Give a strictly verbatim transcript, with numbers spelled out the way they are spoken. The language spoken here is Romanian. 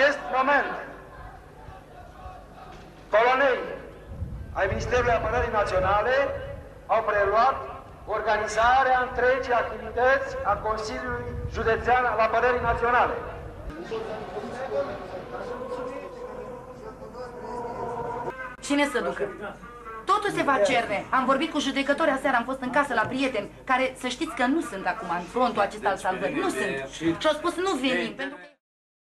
acest moment, colonei ai Ministerului Apărării Naționale au preluat organizarea întregii activități a Consiliului Județean al Apărării Naționale. Cine să ducă? Totul se va cerne. Am vorbit cu judecători aseară, am fost în casă la prieteni, care să știți că nu sunt acum în frontul acesta al salvării. Nu sunt. Și au spus nu venim, pentru că...